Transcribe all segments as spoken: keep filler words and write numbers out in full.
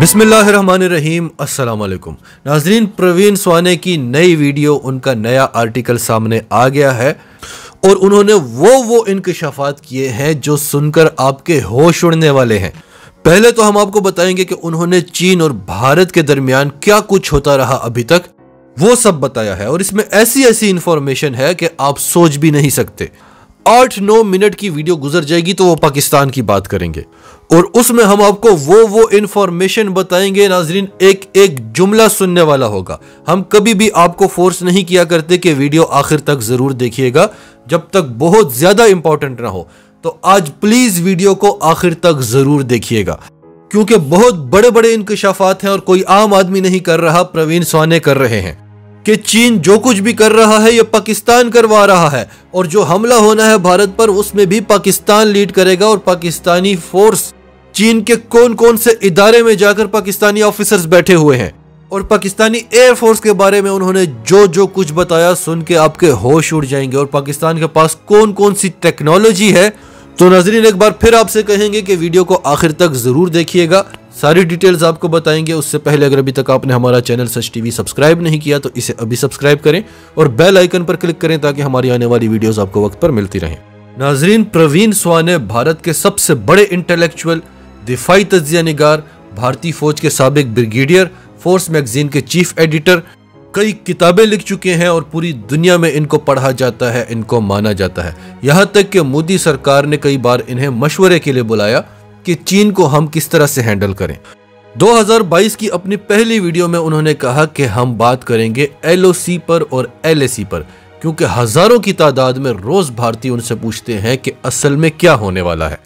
बिस्मिल्लाहिर्रहमानिर्रहीम, अस्सलाम वालेकुम नाज़रीन। प्रवीण स्वाने की नई वीडियो, उनका नया आर्टिकल सामने आ गया है और उन्होंने वो वो इंकशाफात किए हैं जो सुनकर आपके होश उड़ने वाले हैं। पहले तो हम आपको बताएंगे कि उन्होंने चीन और भारत के दरमियान क्या कुछ होता रहा अभी तक, वो सब बताया है और इसमें ऐसी ऐसी इंफॉर्मेशन है कि आप सोच भी नहीं सकते। आठ नौ मिनट की वीडियो गुजर जाएगी तो वो पाकिस्तान की बात करेंगे और उसमें हम आपको वो वो इंफॉर्मेशन बताएंगे। नाजरीन, एक एक जुमला सुनने वाला होगा। हम कभी भी आपको फोर्स नहीं किया करते कि वीडियो आखिर तक जरूर देखिएगा, जब तक बहुत ज्यादा इंपॉर्टेंट ना हो। तो आज प्लीज वीडियो को आखिर तक जरूर देखिएगा क्योंकि बहुत बड़े बड़े इंकशाफात हैं और कोई आम आदमी नहीं कर रहा, प्रवीण स्वाने कर रहे हैं। कि चीन जो कुछ भी कर रहा है ये पाकिस्तान करवा रहा है और जो हमला होना है भारत पर उसमें भी पाकिस्तान लीड करेगा और पाकिस्तानी फोर्स चीन के कौन कौन से इदारे में जाकर पाकिस्तानी ऑफिसर्स बैठे हुए हैं। और पाकिस्तानी एयरफोर्स के बारे में उन्होंने जो जो कुछ बताया सुन के आपके होश उड़ जाएंगे और पाकिस्तान के पास कौन कौन सी टेक्नोलॉजी है। तो नाज़रीन, एक बार फिर आपसे कहेंगे कि वीडियो को आखिर तक ज़रूर देखिएगा, सारी डिटेल्स आपको बताएंगे। उससे पहले अगर अभी तक आपने हमारा चैनल सच टीवी सब्सक्राइब नहीं किया तो इसे अभी सब्सक्राइब करें और बेल आइकन पर क्लिक करें ताकि हमारी आने वाली वीडियोस आपको वक्त पर मिलती रहें। नाजरीन, प्रवीण स्वाने भारत के सबसे बड़े इंटेलेक्चुअल, दिफाई तजिया निगार, भारतीय फौज के साबिक ब्रिगेडियर, फोर्स मैगजीन के चीफ एडिटर, कई किताबें लिख चुके हैं और पूरी दुनिया में इनको पढ़ा जाता है, इनको माना जाता है। यहाँ तक कि मोदी सरकार ने कई बार इन्हें मशवरे के लिए बुलाया कि चीन को हम किस तरह से हैंडल करें। दो हज़ार बाईस की अपनी पहली वीडियो में उन्होंने कहा कि हम बात करेंगे एल ओ सी पर और एल ए सी पर क्योंकि हजारों की तादाद में रोज भारतीय उनसे पूछते हैं कि असल में क्या होने वाला है।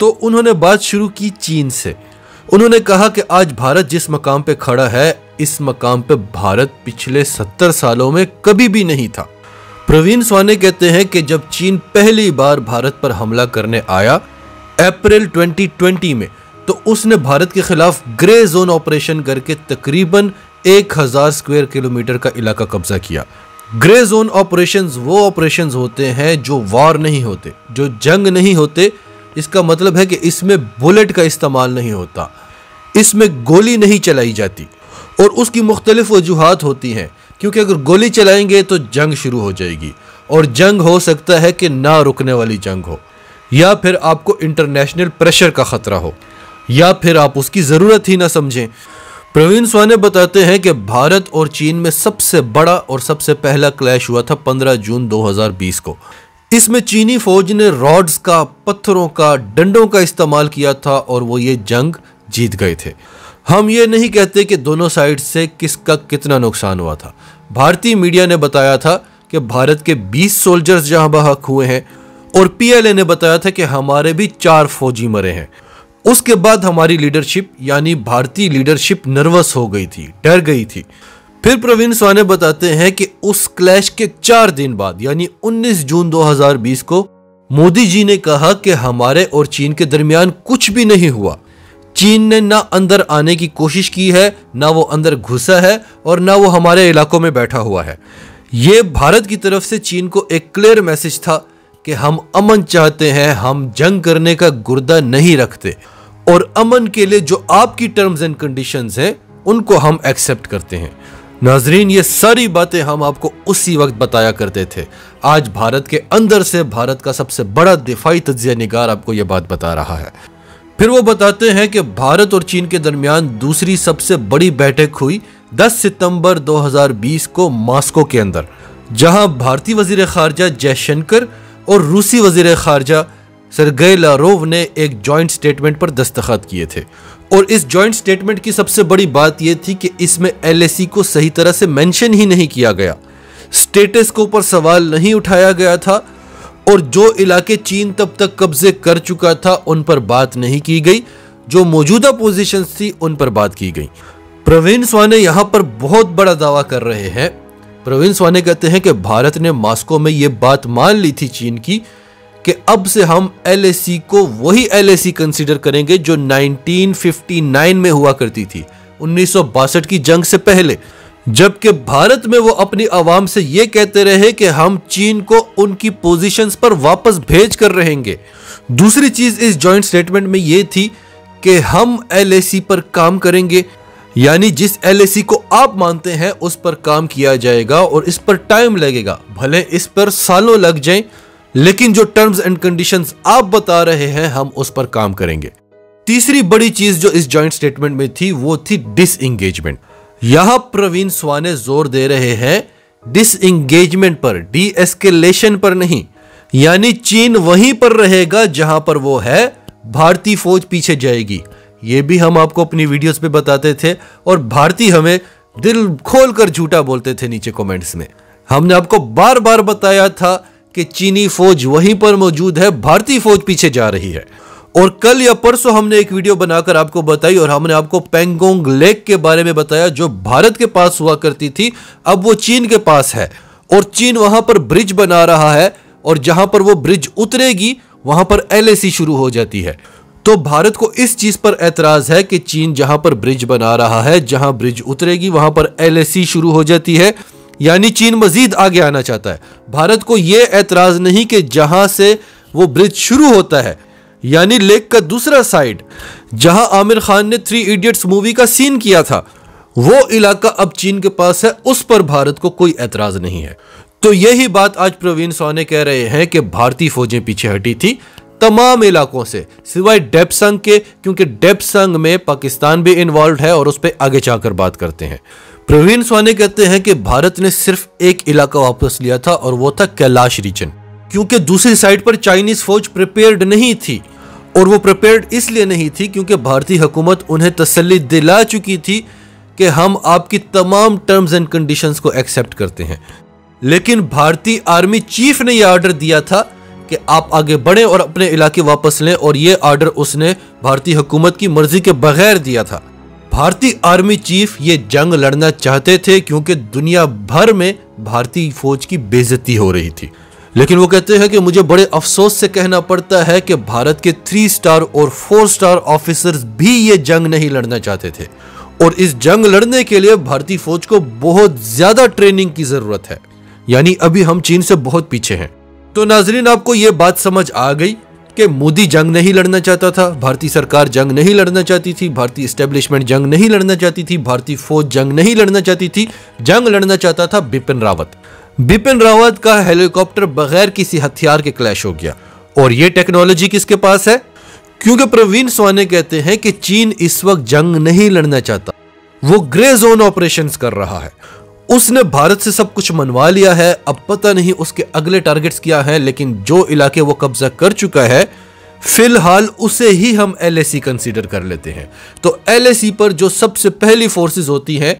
तो उन्होंने बात शुरू की चीन से। उन्होंने कहा कि आज भारत जिस मकाम पे खड़ा है इस मकाम पे भारत पिछले सत्तर सालों में कभी भी नहीं था। प्रवीण स्वाने कहते हैं कि जब चीन पहली बार भारत पर हमला करने आया अप्रैल दो हज़ार बीस में, तो उसने भारत के खिलाफ ग्रे जोन ऑपरेशन करके तकरीबन एक हज़ार स्क्वायर किलोमीटर का इलाका कब्जा किया। ग्रे जोन ऑपरेशंस वो ऑपरेशंस होते हैं जो वार नहीं होते, जो जंग नहीं होते। इसका मतलब है कि इसमें बुलेट का इस्तेमाल नहीं होता, इसमें गोली नहीं चलाई जाती और उसकी मुख्तलिफ वजूहात होती हैं क्योंकि अगर गोली चलाएंगे तो जंग शुरू हो जाएगी और जंग हो सकता है कि ना रुकने वाली जंग हो, या फिर आपको इंटरनेशनल प्रेशर का खतरा हो, या फिर आप उसकी ज़रूरत ही ना समझें। प्रवीण स्वाने बताते हैं कि भारत और चीन में सबसे बड़ा और सबसे पहला क्लैश हुआ था पंद्रह जून दो हज़ार बीस को। इसमें चीनी फौज ने रॉड्स का, पत्थरों का, डंडों का इस्तेमाल किया था और वो ये जंग जीत गए थे। हम ये नहीं कहते कि दोनों साइड से किसका कितना नुकसान हुआ था। भारतीय मीडिया ने बताया था कि भारत के बीस सोल्जर्स जहाँ बहक हुए हैं और पी एल ए ने बताया था कि हमारे भी चार फौजी मरे हैं। उसके बाद हमारी लीडरशिप यानी भारतीय लीडरशिप नर्वस हो गई थी, डर गई थी। फिर प्रवीण स्वाने बताते हैं कि उस क्लैश के चार दिन बाद यानी उन्नीस जून दो हज़ार बीस को मोदी जी ने कहा कि हमारे और चीन के दरमियान कुछ भी नहीं हुआ। चीन ने ना अंदर आने की कोशिश की है, ना वो अंदर घुसा है और ना वो हमारे इलाकों में बैठा हुआ है। ये भारत की तरफ से चीन को एक क्लियर मैसेज था कि हम अमन चाहते हैं, हम जंग करने का गुर्दा नहीं रखते और अमन के लिए जो आपकी टर्म्स एंड कंडीशंस हैं उनको हम एक्सेप्ट करते हैं। नाजरीन, ये सारी बातें हम आपको उसी वक्त बताया करते थे। आज भारत के अंदर से भारत का सबसे बड़ा दिफाई तज्जिया निगार आपको ये बात बता रहा है। फिर वो बताते हैं कि भारत और चीन के दरमियान दूसरी सबसे बड़ी बैठक हुई दस सितंबर दो हज़ार बीस को मास्को के अंदर, जहां भारतीय वजीर खारजा जयशंकर और रूसी वजीर खारजा सरगेई लावरोव ने एक जॉइंट स्टेटमेंट पर दस्तखत किए थे और इस जॉइंट स्टेटमेंट की सबसे बड़ी बात यह थी कि इसमें एल ए सी को सही तरह से मेंशन ही नहीं किया गया, स्टेटस को ऊपर सवाल नहीं उठाया गया था और जो इलाके चीन तब तक कब्जे कर चुका था उन पर बात नहीं की गई, जो मौजूदा पोजीशंस थी उन पर बात की गई। प्रवीण स्वाने यहाँ पर बहुत बड़ा दावा कर रहे हैं। प्रवीण स्वाने कहते हैं कि भारत ने मास्को में ये बात मान ली थी चीन की कि अब से हम एल ए सी को वही एल ए सी कंसीडर करेंगे जो उन्नीस सौ उनसठ में हुआ करती थी, उन्नीस सौ बासठ की जंग से पहले, जबकि भारत में वो अपनी आवाम से ये कहते रहे कि हम चीन को उनकी पोजीशंस पर वापस भेज कर रहेंगे। दूसरी चीज इस जॉइंट स्टेटमेंट में ये थी कि हम एल ए सी पर काम करेंगे, यानी जिस एल ए सी को आप मानते हैं उस पर काम किया जाएगा और इस पर टाइम लगेगा, भले इस पर सालों लग जाएं, लेकिन जो टर्म्स एंड कंडीशंस आप बता रहे हैं हम उस पर काम करेंगे। तीसरी बड़ी चीज जो इस जॉइंट स्टेटमेंट में थी वो थी डिसएंगेजमेंट। यहां प्रवीण स्वाने जोर दे रहे हैं डिसएंगेजमेंट पर, डीएस्केलेशन पर नहीं, यानी चीन वहीं पर रहेगा जहां पर वो है, भारतीय फौज पीछे जाएगी। ये भी हम आपको अपनी वीडियोस पे बताते थे और भारतीय हमें दिल खोल कर झूठा बोलते थे नीचे कमेंट्स में। हमने आपको बार बार बताया था कि चीनी फौज वहीं पर मौजूद है, भारतीय फौज पीछे जा रही है। और कल या परसों हमने एक वीडियो बनाकर आपको बताई और हमने आपको पैंगोंग लेक के बारे में बताया जो भारत के पास हुआ करती थी, अब वो चीन के पास है और चीन वहां पर ब्रिज बना रहा है और जहां पर वो ब्रिज उतरेगी वहां पर एल ए सी शुरू हो जाती है। तो भारत को इस चीज पर एतराज है कि चीन जहां पर ब्रिज बना रहा है, जहां ब्रिज उतरेगी वहां पर एल ए सी शुरू हो जाती है, यानी चीन मजीद आगे आना चाहता है। भारत को यह एतराज नहीं कि जहां से वो ब्रिज शुरू होता है, यानी लेक का दूसरा साइड जहां आमिर खान ने थ्री इडियट्स मूवी का सीन किया था, वो इलाका अब चीन के पास है, उस पर भारत को कोई एतराज नहीं है। तो यही बात आज प्रवीण स्वाने कह रहे हैं कि भारतीय फौजें पीछे हटी थी तमाम इलाकों से सिवाय डेपसंग के, क्योंकि डेपसंग में पाकिस्तान भी इन्वॉल्व है और उस पर आगे जाकर बात करते हैं। प्रवीण स्वाने कहते हैं कि भारत ने सिर्फ एक इलाका वापस लिया था और वो था कैलाश रीजन, क्योंकि दूसरी साइड पर चाइनीज फौज प्रिपेयर्ड नहीं थी और वो प्रिपेयर्ड इसलिए नहीं थी क्योंकि भारतीय हुकूमत उन्हें तसल्ली दिला चुकी थी कि हम आपकी तमाम टर्म्स एंड कंडीशंस को एक्सेप्ट करते हैं। लेकिन भारतीय आर्मी चीफ ने यह ऑर्डर दिया था कि आप आगे बढ़ें और अपने इलाके वापस लें और ये ऑर्डर उसने भारतीय हुकूमत की मर्जी के बगैर दिया था। भारतीय आर्मी चीफ ये जंग लड़ना चाहते थे क्योंकि दुनिया भर में भारतीय फौज की बेइज्जती हो रही थी। लेकिन वो कहते हैं कि मुझे बड़े अफसोस से कहना पड़ता है कि भारत के थ्री स्टार और फोर स्टार ऑफिसर्स भी ये जंग नहीं लड़ना चाहते थे और इस जंग लड़ने के लिए भारतीय फौज को बहुत ज्यादा ट्रेनिंग की जरूरत है, यानी अभी हम चीन से बहुत पीछे हैं। तो नाजरीन, आपको ये बात समझ आ गई कि मोदी जंग नहीं लड़ना चाहता था, भारतीय सरकार जंग नहीं लड़ना चाहती थी, भारतीय एस्टेब्लिशमेंट जंग नहीं लड़ना चाहती थी, भारतीय फौज जंग नहीं लड़ना चाहती थी, जंग लड़ना चाहता था बिपिन रावत। बिपिन रावत का हेलीकॉप्टर बगैर किसी हथियार के क्लैश हो गया और ये टेक्नोलॉजी किसके पास है? क्योंकि प्रवीण स्वाने कहते हैं कि चीन इस वक्त जंग नहीं लड़ना चाहता, वो ग्रे जोन ऑपरेशंस कर रहा है। उसने भारत से सब कुछ मनवा लिया है, अब पता नहीं उसके अगले टारगेट्स क्या हैं, लेकिन जो इलाके वो कब्जा कर चुका है फिलहाल उसे ही हम एल ए सी कंसीडर कर लेते हैं। तो एल ए सी पर जो सबसे पहली फोर्सेस होती हैं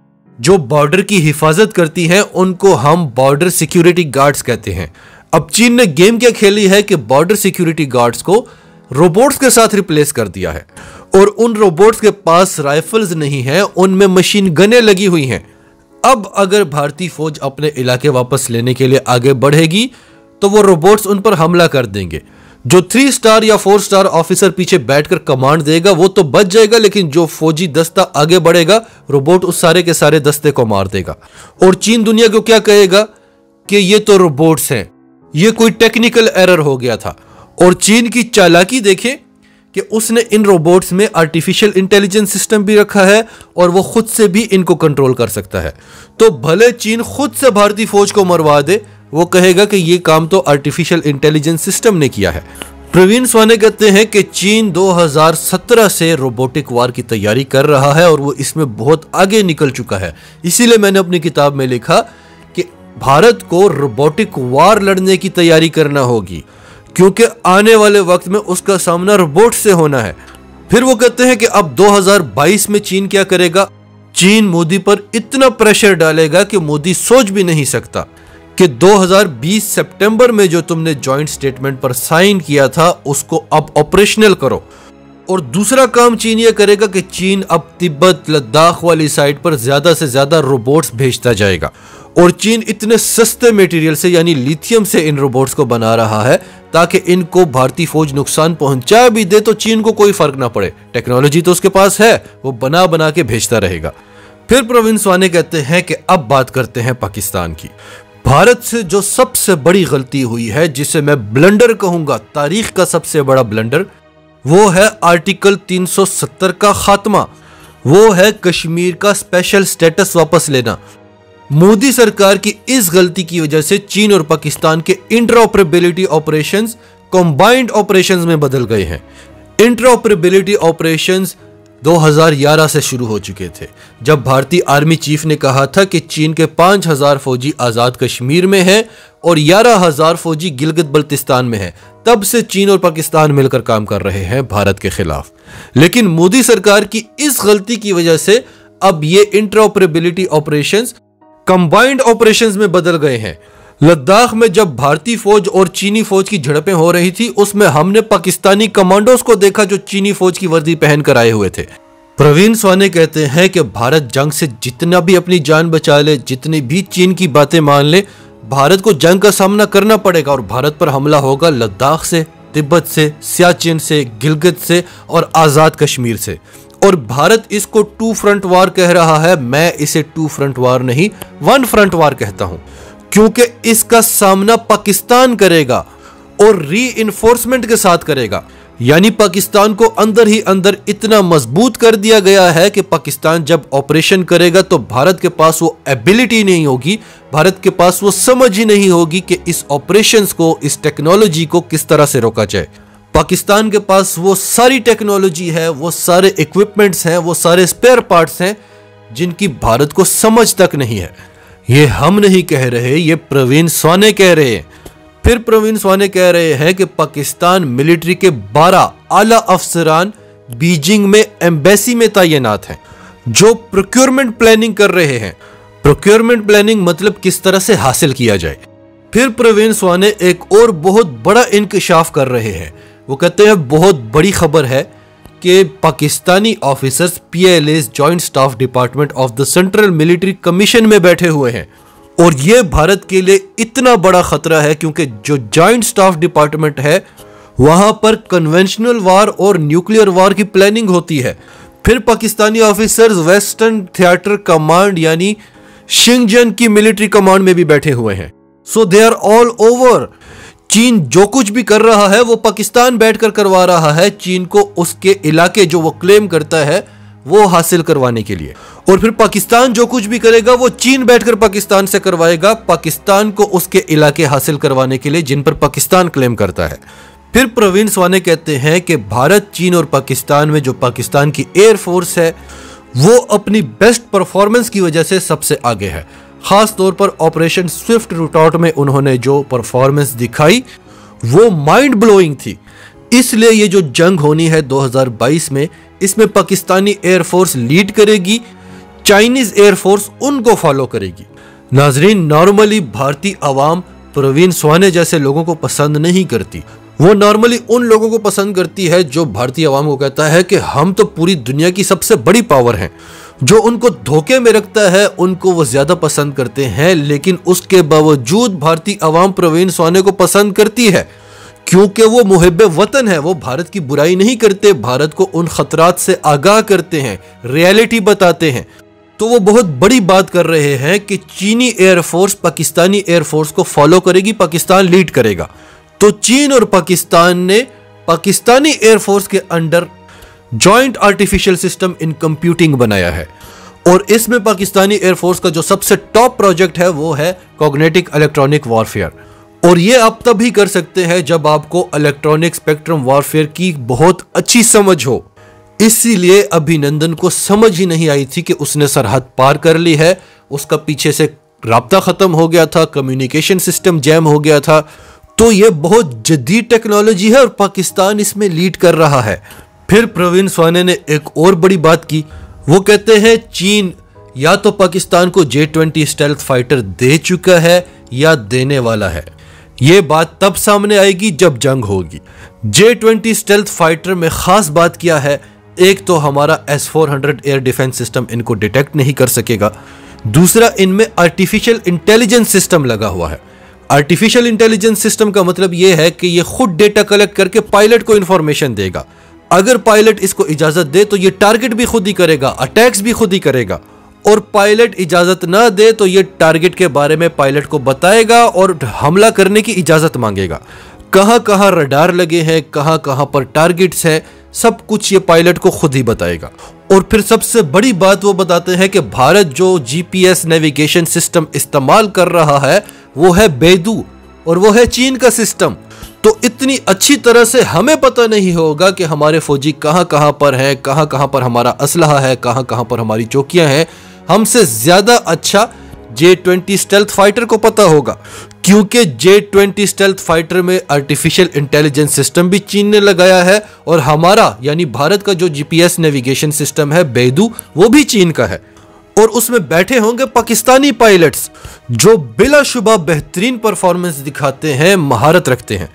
जो बॉर्डर की हिफाजत करती हैं उनको हम बॉर्डर सिक्योरिटी गार्ड्स कहते हैं। अब चीन ने गेम क्या खेली है कि बॉर्डर सिक्योरिटी गार्ड्स को रोबोट्स के साथ रिप्लेस कर दिया है और उन रोबोट्स के पास राइफल्स नहीं है, उनमें मशीन गनें लगी हुई हैं। अब अगर भारतीय फौज अपने इलाके वापस लेने के लिए आगे बढ़ेगी तो वो रोबोट्स उन पर हमला कर देंगे। जो थ्री स्टार या फोर स्टार ऑफिसर पीछे बैठकर कमांड देगा वो तो बच जाएगा, लेकिन जो फौजी दस्ता आगे बढ़ेगा रोबोट उस सारे के सारे दस्ते को मार देगा और चीन दुनिया को क्या कहेगा कि ये तो रोबोट्स हैं, ये कोई टेक्निकल एरर हो गया था। और चीन की चालाकी देखें कि उसने इन रोबोट्स में आर्टिफिशियल इंटेलिजेंस सिस्टम भी रखा है और वो खुद से भी इनको कंट्रोल कर सकता है। तो भले चीन खुद से भारतीय फौज को मरवा दे, वो कहेगा कि ये काम तो आर्टिफिशियल इंटेलिजेंस सिस्टम ने किया है। प्रवीण स्वाने कहते हैं कि चीन दो हज़ार सत्रह से रोबोटिक वार की तैयारी कर रहा है और वो इसमें बहुत आगे निकल चुका है। इसीलिए मैंने अपनी किताब में लिखा कि भारत को रोबोटिक वार लड़ने की तैयारी करना होगी, क्योंकि आने वाले वक्त में उसका सामना रोबोट से होना है। फिर वो कहते हैं कि अब दो हज़ार बाईस में चीन क्या करेगा? चीन मोदी पर इतना प्रेशर डालेगा कि मोदी सोच भी नहीं सकता कि दो हज़ार बीस सितंबर में जो तुमने जॉइंट स्टेटमेंट पर साइन किया था उसको अब ऑपरेशनल करो। और दूसरा काम चीन ये करेगा कि चीन अब तिब्बत लद्दाख वाली साइड पर ज्यादा से ज्यादा रोबोट्स भेजता जाएगा और चीन इतने सस्ते मटेरियल से यानी लिथियम से इन रोबोट्स को बना रहा है ताकि इनको भारतीय फौज नुकसान पहुंचा भी दे तो चीन को कोई फर्क ना पड़े, टेक्नोलॉजी तो उसके पास है, वो बना बना के भेजता रहेगा। फिर प्रवीण स्वाने कहते हैं कि अब बात करते हैं पाकिस्तान की। भारत से जो सबसे बड़ी गलती हुई है, जिसे मैं ब्लंडर कहूंगा, तारीख का सबसे बड़ा ब्लंडर, वो है आर्टिकल तीन सौ सत्तर का खात्मा, वो है कश्मीर का स्पेशल स्टेटस वापस लेना। मोदी सरकार की इस गलती की वजह से चीन और पाकिस्तान के इंट्राऑपरेबिलिटी ऑपरेशंस कंबाइंड ऑपरेशंस में बदल गए हैं। इंट्राऑपरेबिलिटी ऑपरेशंस दो हज़ार ग्यारह से शुरू हो चुके थे, जब भारतीय आर्मी चीफ ने कहा था कि चीन के पाँच हज़ार फौजी आज़ाद कश्मीर में हैं और ग्यारह हज़ार फौजी गिलगित बल्तिस्तान में हैं। तब से चीन और पाकिस्तान मिलकर काम कर रहे हैं भारत के खिलाफ, लेकिन मोदी सरकार की इस गलती की वजह से अब ये इंट्राऑपरेबिलिटी ऑपरेशंस कंबाइंड ऑपरेशंस में बदल गए हैं। लद्दाख में जब भारतीय फौज और चीनी फौज की झड़पें हो रही थी, उसमें हमने पाकिस्तानी कमांडोज को देखा जो चीनी फौज की वर्दी पहनकर आए हुए थे। प्रवीण स्वाने कहते हैं कि भारत जंग से जितना भी अपनी जान बचा ले, जितनी भी चीन की बातें मान ले, भारत को जंग का सामना करना पड़ेगा और भारत पर हमला होगा लद्दाख से, तिब्बत से, सियाचिन से, गिलगित से और आज़ाद कश्मीर से। और भारत इसको टू फ्रंट वार कह रहा है। मैं इसे टू फ्रंट वार नहीं, वन फ्रंट वार कहता हूँ, क्योंकि इसका सामना पाकिस्तान करेगा और रीइंफोर्समेंट के साथ करेगा। यानी पाकिस्तान को अंदर ही अंदर इतना मजबूत कर दिया गया है कि पाकिस्तान जब ऑपरेशन करेगा तो भारत के पास वो एबिलिटी नहीं होगी, भारत के पास वो समझ ही नहीं होगी कि इस ऑपरेशंस को, इस टेक्नोलॉजी को किस तरह से रोका जाए। पाकिस्तान के पास वो सारी टेक्नोलॉजी है, वो सारे इक्विपमेंट्स हैं, वो सारे स्पेयर पार्ट्स हैं जिनकी भारत को समझ तक नहीं है। ये हम नहीं कह रहे, ये प्रवीण स्वाने कह रहे हैं। फिर प्रवीण स्वाने कह रहे हैं कि पाकिस्तान मिलिट्री के बारह आला अफसरान बीजिंग में एम्बेसी में तैनात हैं जो प्रोक्योरमेंट प्लानिंग कर रहे हैं। प्रोक्योरमेंट प्लानिंग मतलब किस तरह से हासिल किया जाए। फिर प्रवीण स्वाने एक और बहुत बड़ा इंकशाफ कर रहे हैं। वो कहते हैं बहुत बड़ी खबर है कि Pakistani officers P L A joint staff department of the central military commission में बैठे हुए हैं और ये भारत के लिए इतना बड़ा खतरा है क्योंकि जो जॉइंट स्टाफ डिपार्टमेंट है वहाँ पर कन्वेंशनल वार और न्यूक्लियर वार की प्लानिंग होती है। फिर Pakistani officers western theatre command यानी शिंगजन की मिलिट्री कमांड में भी बैठे हुए हैं। So they are all over. चीन जो कुछ भी कर रहा है वो पाकिस्तान बैठकर करवा रहा है, चीन को उसके इलाके जो वो क्लेम करता है वो हासिल करवाने के लिए। और फिर पाकिस्तान जो कुछ भी करेगा वो चीन बैठकर पाकिस्तान से करवाएगा, पाकिस्तान को उसके इलाके हासिल करवाने के लिए जिन पर पाकिस्तान क्लेम करता है। फिर प्रवीण स्वाने कहते हैं कि भारत, चीन और पाकिस्तान में जो पाकिस्तान की एयरफोर्स है वो अपनी बेस्ट परफॉर्मेंस की वजह से सबसे आगे है। खास तौर पर ऑपरेशन स्विफ्ट रूटआउट में उन्होंने जो परफॉर्मेंस दिखाई वो माइंड ब्लोइंग थी। इसलिए ये जो जंग होनी है दो हज़ार बाईस में, इसमें पाकिस्तानी एयरफोर्स लीड करेगी, चाइनीज एयरफोर्स उनको फॉलो करेगी। नाजरीन, नॉर्मली भारतीय आवाम प्रवीण स्वाने जैसे लोगों को पसंद नहीं करती। वो नॉर्मली उन लोगों को पसंद करती है जो भारतीय आवाम को कहता है कि हम तो पूरी दुनिया की सबसे बड़ी पावर हैं। जो उनको धोखे में रखता है उनको वो ज़्यादा पसंद करते हैं, लेकिन उसके बावजूद भारतीय आवाम प्रवीण स्वाने को पसंद करती है क्योंकि वो मुहिब्बे वतन है। वो भारत की बुराई नहीं करते, भारत को उन खतरात से आगाह करते हैं, रियलिटी बताते हैं। तो वो बहुत बड़ी बात कर रहे हैं कि चीनी एयरफोर्स पाकिस्तानी एयरफोर्स को फॉलो करेगी, पाकिस्तान लीड करेगा। तो चीन और पाकिस्तान ने पाकिस्तानी एयरफोर्स के under joint artificial system in computing बनाया है और इसमें पाकिस्तानी एयरफोर्स का जो सबसे टॉप प्रोजेक्ट है वो है कॉग्नेटिक इलेक्ट्रॉनिक वॉरफेयर। और ये आप तब ही कर सकते हैं जब आपको इलेक्ट्रॉनिक स्पेक्ट्रम वॉरफेयर की बहुत अच्छी समझ हो। इसीलिए अभिनंदन को समझ ही नहीं आई थी कि उसने सरहद पार कर ली है, उसका पीछे से राब्ता ख़त्म हो गया था, कम्युनिकेशन सिस्टम जैम हो गया था। तो ये बहुत जदीद टेक्नोलॉजी है और पाकिस्तान इसमें लीड कर रहा है। फिर प्रवीण स्वाने ने एक और बड़ी बात की। वो कहते हैं चीन या तो पाकिस्तान को जे ट्वेंटी स्टेल्थ फाइटर दे चुका है या देने वाला है। ये बात तब सामने आएगी जब जंग होगी। जे ट्वेंटी स्टेल्थ फाइटर में ख़ास बात क्या है, एक तो हमारा S four hundred air defence system इनको डिटेक्ट नहीं कर सकेगा, दूसरा इनमें आर्टिफिशियल इंटेलिजेंस सिस्टम लगा हुआ है। आर्टिफिशियल इंटेलिजेंस सिस्टम का मतलब यह है कि यह खुद डेटा कलेक्ट करके पायलट को इंफॉर्मेशन देगा। अगर पायलट इसको इजाजत दे तो ये टारगेट भी खुद ही करेगा, अटैक्स भी खुद ही करेगा, और पायलट इजाजत ना दे तो ये टारगेट के बारे में पायलट को बताएगा और हमला करने की इजाजत मांगेगा। कहाँ कहाँ रडार लगे हैं, कहाँ कहाँ पर टारगेट्स है, सब कुछ ये पायलट को खुद ही बताएगा। और फिर सबसे बड़ी बात वो बताते हैं कि भारत जो जीपीएस नेविगेशन सिस्टम इस्तेमाल कर रहा है वो है बेदू और वो है चीन का सिस्टम। तो इतनी अच्छी तरह से हमें पता नहीं होगा कि हमारे फौजी कहाँ कहाँ पर हैं, कहाँ कहाँ पर हमारा असलहा है, कहाँ कहाँ पर हमारी चौकियाँ हैं। हमसे ज़्यादा अच्छा जे ट्वेंटी स्टेल्थ फाइटर को पता होगा, क्योंकि जे ट्वेंटी स्टेल्थ फाइटर में आर्टिफिशियल इंटेलिजेंस सिस्टम भी चीन ने लगाया है और हमारा यानी भारत का जो जीपीएस नेविगेशन सिस्टम है बेदू वो भी चीन का है। और उसमें बैठे होंगे पाकिस्तानी पायलट्स जो बिलाशुबा बेहतरीन परफॉर्मेंस दिखाते हैं, महारत रखते हैं।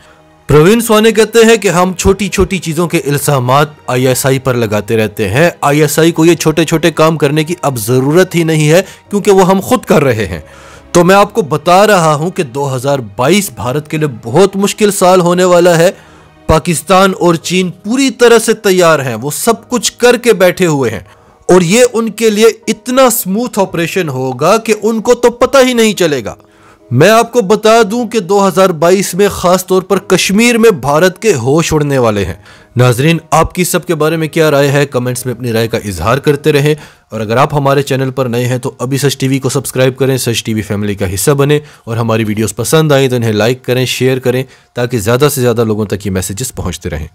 प्रवीण स्वाने कहते हैं कि हम छोटी छोटी चीज़ों के इल्ज़ामात आईएसआई पर लगाते रहते हैं। आईएसआई को ये छोटे छोटे काम करने की अब ज़रूरत ही नहीं है क्योंकि वो हम खुद कर रहे हैं। तो मैं आपको बता रहा हूँ कि दो हज़ार बाईस भारत के लिए बहुत मुश्किल साल होने वाला है। पाकिस्तान और चीन पूरी तरह से तैयार हैं, वो सब कुछ करके बैठे हुए हैं और ये उनके लिए इतना स्मूथ ऑपरेशन होगा कि उनको तो पता ही नहीं चलेगा। मैं आपको बता दूं कि दो हज़ार बाईस में ख़ास तौर पर कश्मीर में भारत के होश उड़ने वाले हैं। नाजरीन, आपकी सबके बारे में क्या राय है, कमेंट्स में अपनी राय का इजहार करते रहें। और अगर आप हमारे चैनल पर नए हैं तो अभी सच टीवी को सब्सक्राइब करें, सच टीवी फैमिली का हिस्सा बने और हमारी वीडियोस पसंद आए तो इन्हें लाइक करें, शेयर करें ताकि ज़्यादा से ज़्यादा लोगों तक ये मैसेजेस पहुँचते रहें।